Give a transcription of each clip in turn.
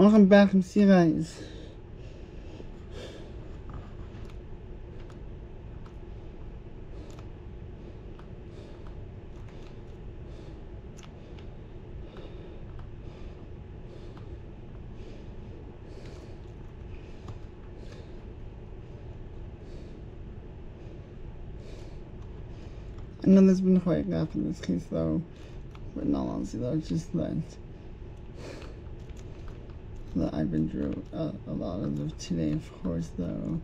Welcome back from Sea Guys. I know there's been quite a gap in this case though, but not honestly though, it's just that I've been drew a lot of them today, of course though.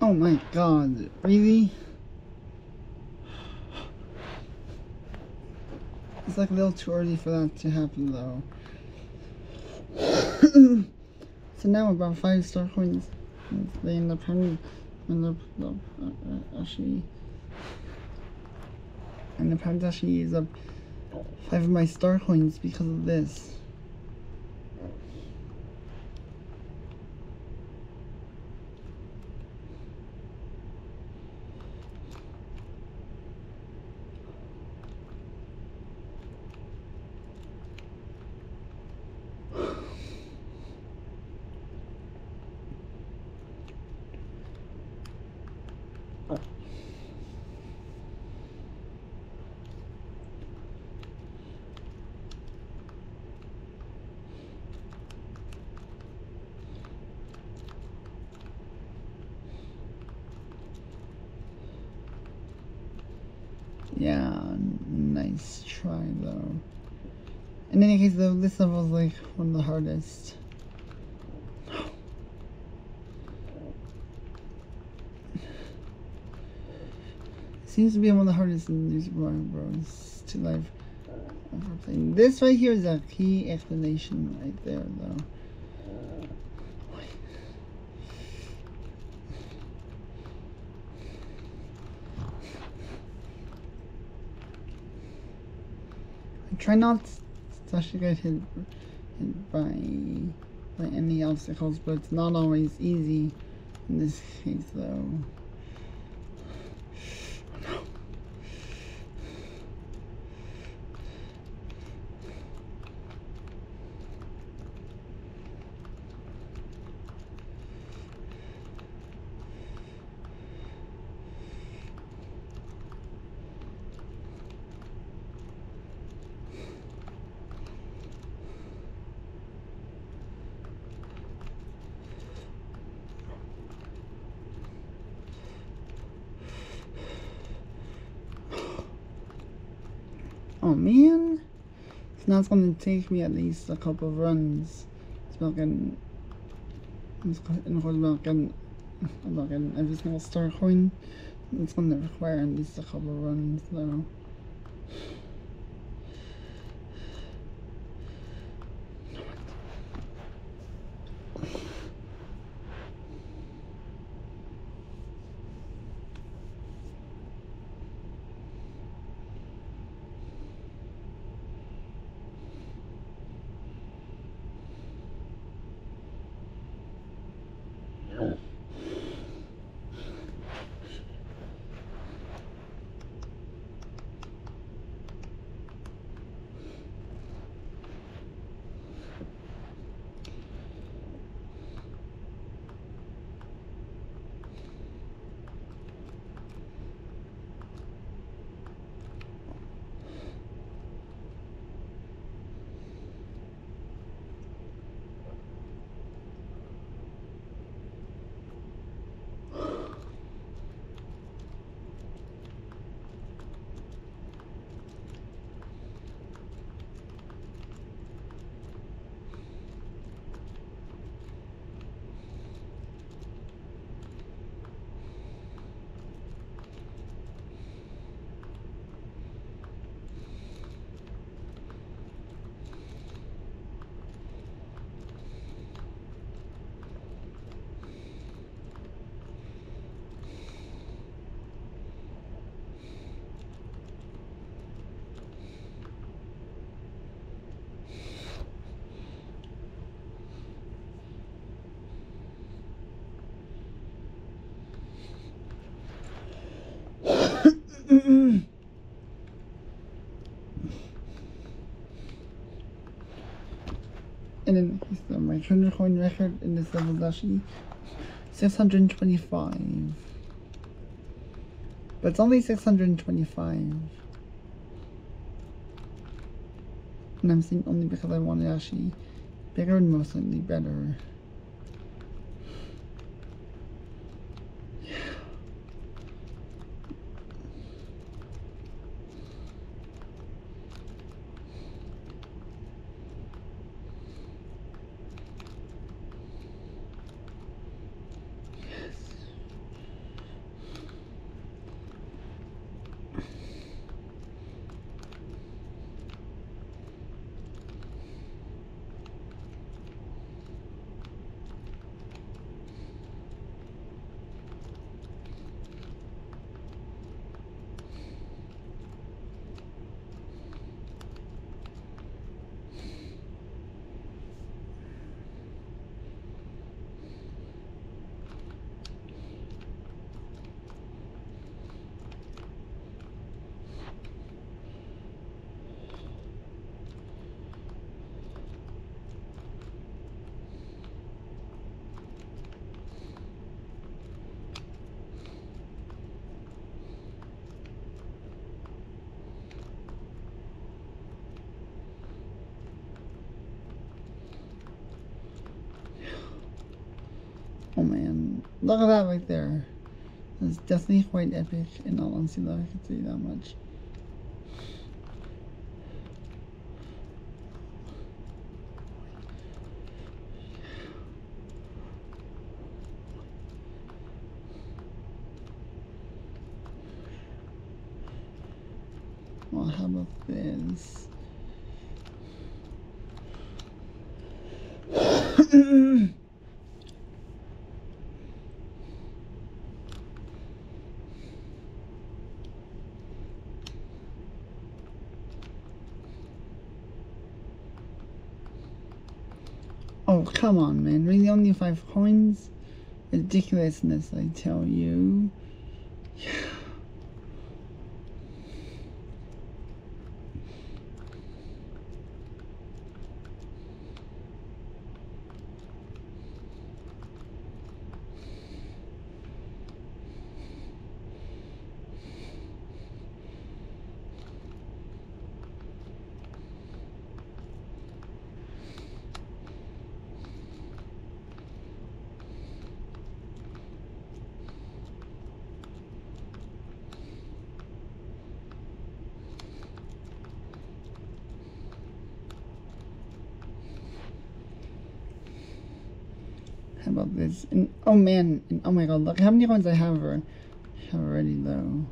Oh my god, really? It's like a little too early for that to happen though. So now about 5-star coins, they end up having, to actually use up 5 of my star coins because of this. Yeah, nice try though. In any case though, this level is like one of the hardest. Seems to be one of the hardest in New Super Mario Bros 2 live. This right here is a key explanation right there though. Try not to actually get hit by any obstacles, but it's not always easy in this case though. Oh man, it's not going to take me at least a couple of runs. I'm not getting every single star coin. It's going to require at least a couple of runs though. And then my 100 coin record in this level is actually 625. But it's only 625. And I'm saying only because I want it actually bigger and most likely better. Oh man, look at that right there. That's definitely quite epic, and I don't see that I can see that much. Well, how about this? Oh, come on, man. Really, only 5 coins? Ridiculousness, I tell you. Yeah. about this. And oh man, and oh my god, look how many coins I have already though.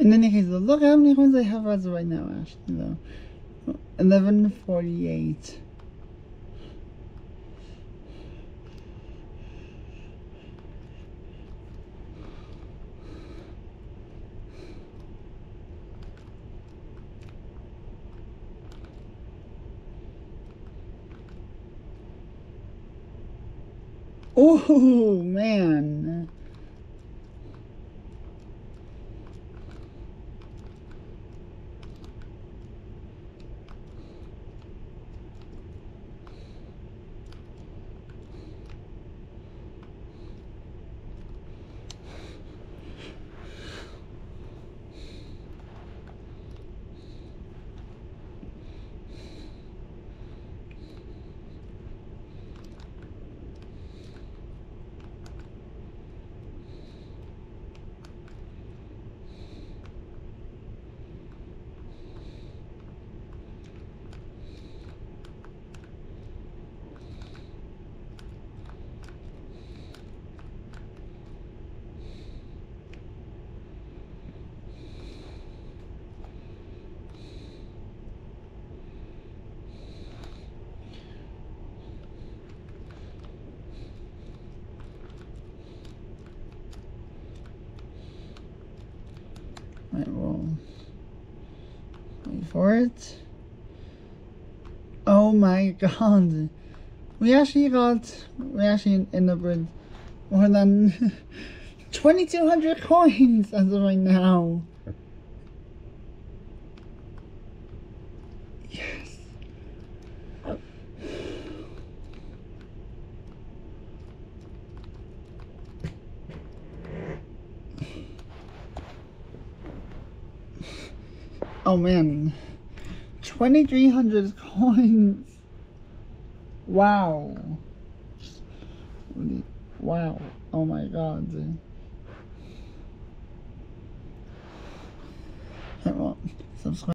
In any case, look how many coins I have as of right now, actually, though. 1148. Oh, man. Roll. Wait for it. Oh my god. We actually end up with more than 2200 coins as of right now. Yes. Oh man, 2300 coins. Wow. Wow. Oh my god. Subscribe.